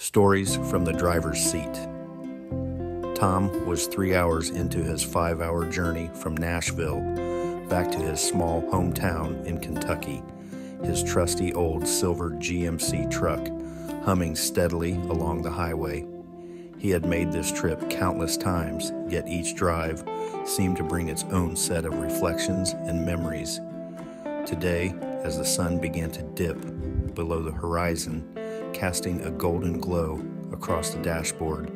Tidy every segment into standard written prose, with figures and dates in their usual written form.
Stories from the driver's seat. Tom was 3 hours into his 5-hour journey from Nashville back to his small hometown in Kentucky, his trusty old silver GMC truck humming steadily along the highway. He had made this trip countless times, yet each drive seemed to bring its own set of reflections and memories. Today, as the sun began to dip below the horizon, casting a golden glow across the dashboard,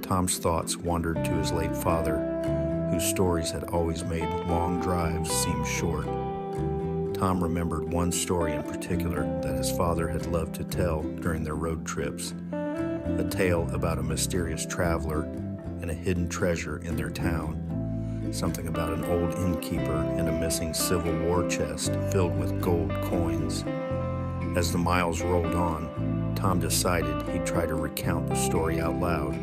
Tom's thoughts wandered to his late father, whose stories had always made long drives seem short. Tom remembered one story in particular that his father had loved to tell during their road trips, a tale about a mysterious traveler and a hidden treasure in their town, something about an old innkeeper and a missing Civil War chest filled with gold coins. As the miles rolled on, Tom decided he'd try to recount the story out loud,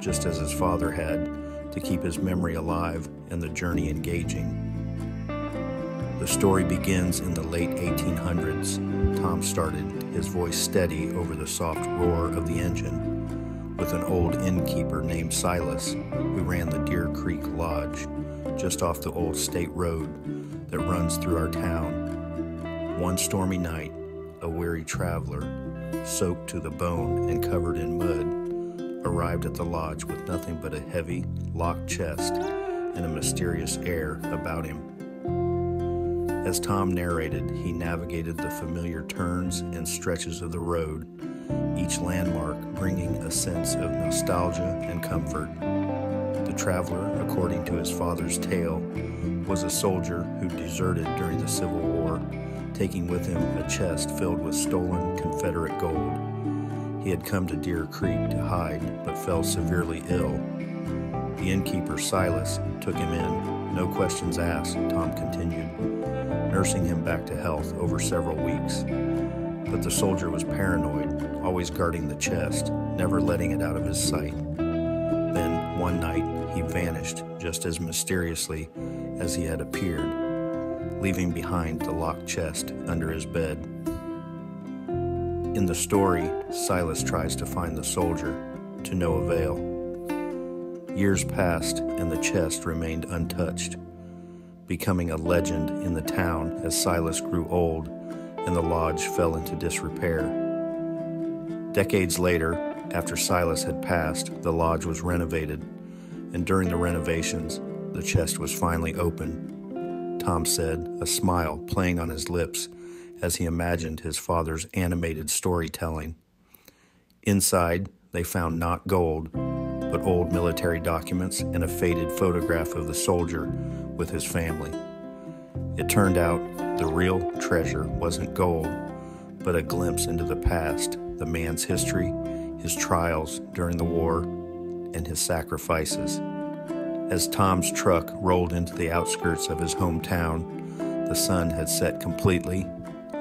just as his father had, to keep his memory alive and the journey engaging. The story begins in the late 1800s. Tom started, his voice steady over the soft roar of the engine, with an old innkeeper named Silas, who ran the Deer Creek Lodge, just off the old state road that runs through our town. One stormy night, a weary traveler, soaked to the bone and covered in mud, arrived at the lodge with nothing but a heavy, locked chest and a mysterious air about him. As Tom narrated, he navigated the familiar turns and stretches of the road, each landmark bringing a sense of nostalgia and comfort. The traveler, according to his father's tale, was a soldier who deserted during the Civil War, taking with him a chest filled with stolen Confederate gold. He had come to Deer Creek to hide, but fell severely ill. The innkeeper, Silas, took him in, no questions asked, Tom continued, nursing him back to health over several weeks. But the soldier was paranoid, always guarding the chest, never letting it out of his sight. Then, one night, he vanished just as mysteriously as he had appeared, leaving behind the locked chest under his bed. In the story, Silas tries to find the soldier, to no avail. Years passed and the chest remained untouched, becoming a legend in the town as Silas grew old and the lodge fell into disrepair. Decades later, after Silas had passed, the lodge was renovated, and during the renovations, the chest was finally opened. Tom said, a smile playing on his lips as he imagined his father's animated storytelling. Inside, they found not gold, but old military documents and a faded photograph of the soldier with his family. It turned out the real treasure wasn't gold, but a glimpse into the past, the man's history, his trials during the war, and his sacrifices. As Tom's truck rolled into the outskirts of his hometown, the sun had set completely,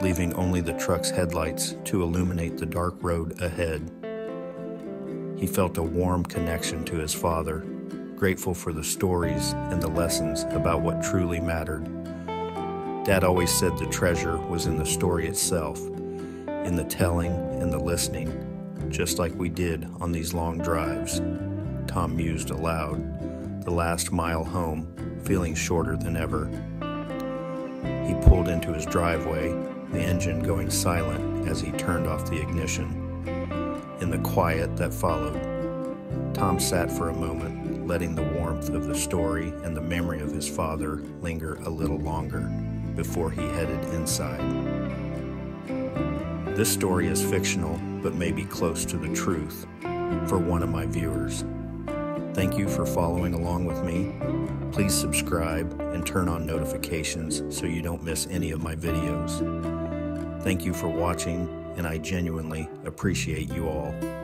leaving only the truck's headlights to illuminate the dark road ahead. He felt a warm connection to his father, grateful for the stories and the lessons about what truly mattered. Dad always said the treasure was in the story itself, in the telling and the listening, just like we did on these long drives, Tom mused aloud, the last mile home feeling shorter than ever. He pulled into his driveway, the engine going silent as he turned off the ignition. In the quiet that followed, Tom sat for a moment, letting the warmth of the story and the memory of his father linger a little longer before he headed inside. This story is fictional, but may be close to the truth for one of my viewers. Thank you for following along with me. Please subscribe and turn on notifications so you don't miss any of my videos. Thank you for watching, and I genuinely appreciate you all.